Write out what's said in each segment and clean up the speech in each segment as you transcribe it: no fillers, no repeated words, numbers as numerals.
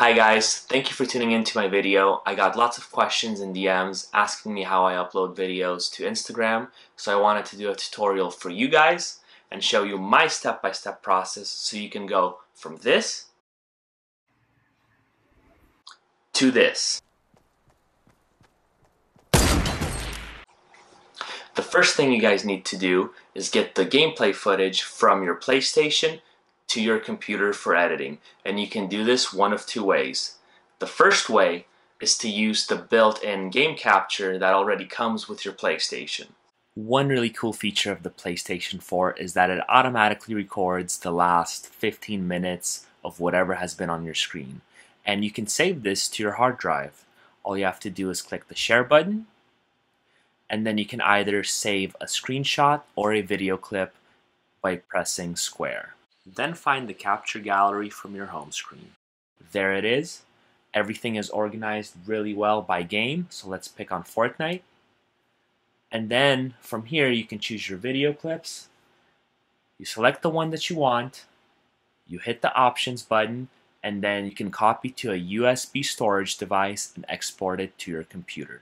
Hi guys, thank you for tuning into my video. I got lots of questions and DMs asking me how I upload videos to Instagram, so I wanted to do a tutorial for you guys and show you my step-by-step process so you can go from this to this. The first thing you guys need to do is get the gameplay footage from your PlayStation to your computer for editing, and you can do this one of two ways. The first way is to use the built-in game capture that already comes with your PlayStation. One really cool feature of the PlayStation 4 is that it automatically records the last 15 minutes of whatever has been on your screen, and you can save this to your hard drive. All you have to do is click the share button, and then you can either save a screenshot or a video clip by pressing square. Then find the capture gallery from your home screen. There it is. Everything is organized really well by game, so let's pick on Fortnite. And then from here you can choose your video clips. You select the one that you want, you hit the options button, and then you can copy to a USB storage device and export it to your computer.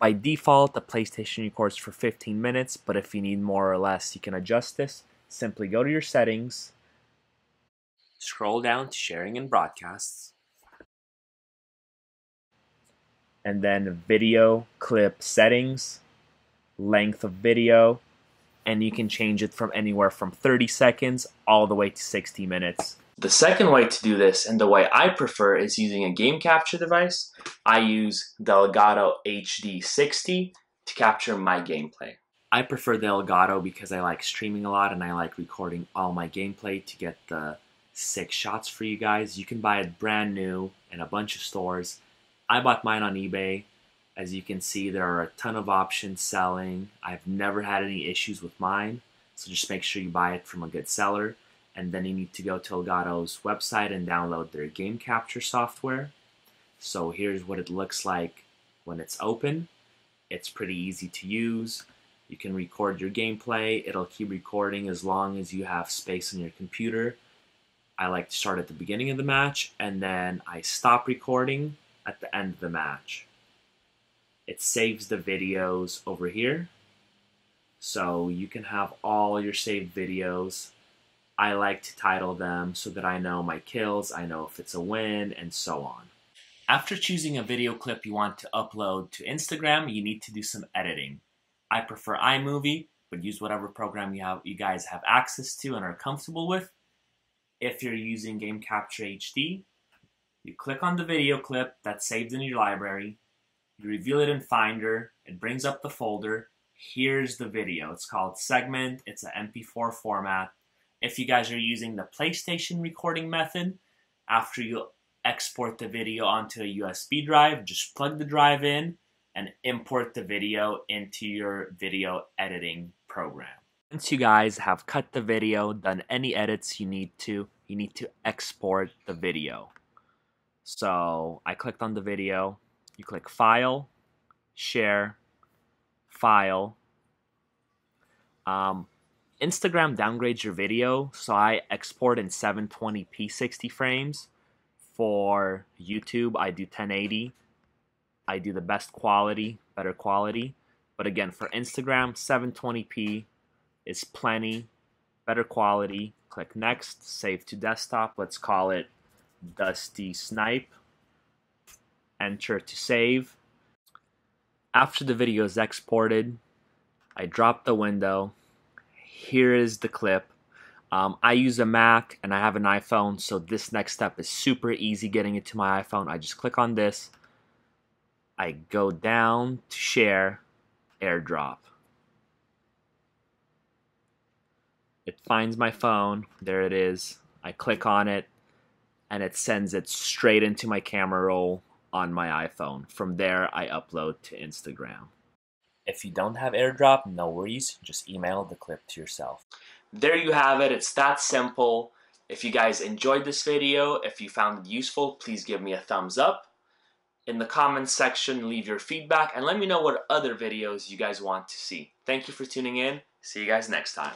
By default, the PlayStation records for 15 minutes, but if you need more or less, you can adjust this. Simply go to your settings, scroll down to sharing and broadcasts, and then video clip settings, length of video, and you can change it from anywhere from 30 seconds all the way to 60 minutes. The second way to do this, and the way I prefer, is using a game capture device. I use the Elgato HD60 to capture my gameplay. I prefer the Elgato because I like streaming a lot and I like recording all my gameplay to get the sick shots for you guys. You can buy it brand new in a bunch of stores. I bought mine on eBay. As you can see, there are a ton of options selling. I've never had any issues with mine, so just make sure you buy it from a good seller. And then you need to go to Elgato's website and download their game capture software. So here's what it looks like when it's open. It's pretty easy to use. You can record your gameplay, it'll keep recording as long as you have space on your computer. I like to start at the beginning of the match, and then I stop recording at the end of the match. It saves the videos over here, so you can have all your saved videos. I like to title them so that I know my kills, I know if it's a win, and so on. After choosing a video clip you want to upload to Instagram, you need to do some editing. I prefer iMovie, but use whatever program you guys have access to and are comfortable with. If you're using Game Capture HD, you click on the video clip that's saved in your library, you reveal it in Finder, it brings up the folder, here's the video. It's called Segment, it's an MP4 format. If you guys are using the PlayStation recording method, after you export the video onto a USB drive, just plug the drive in and import the video into your video editing program. Once you guys have cut the video, done any edits you need to export the video. So I clicked on the video, you click File, Share, File. Instagram downgrades your video, so I export in 720p 60 frames. For YouTube, I do 1080. I do the best quality, better quality. But again, for Instagram, 720p is plenty, better quality. Click Next, save to desktop. Let's call it Dusty Snipe. Enter to save. After the video is exported, I drop the window. Here is the clip. I use a Mac and I have an iPhone, so this next step is super easy getting it to my iPhone. I just click on this. I go down to Share, AirDrop. It finds my phone, there it is. I click on it and it sends it straight into my camera roll on my iPhone. From there, I upload to Instagram. If you don't have AirDrop, no worries, just email the clip to yourself. There you have it, it's that simple. If you guys enjoyed this video, if you found it useful, please give me a thumbs up. In the comments section, leave your feedback and let me know what other videos you guys want to see. Thank you for tuning in. See you guys next time.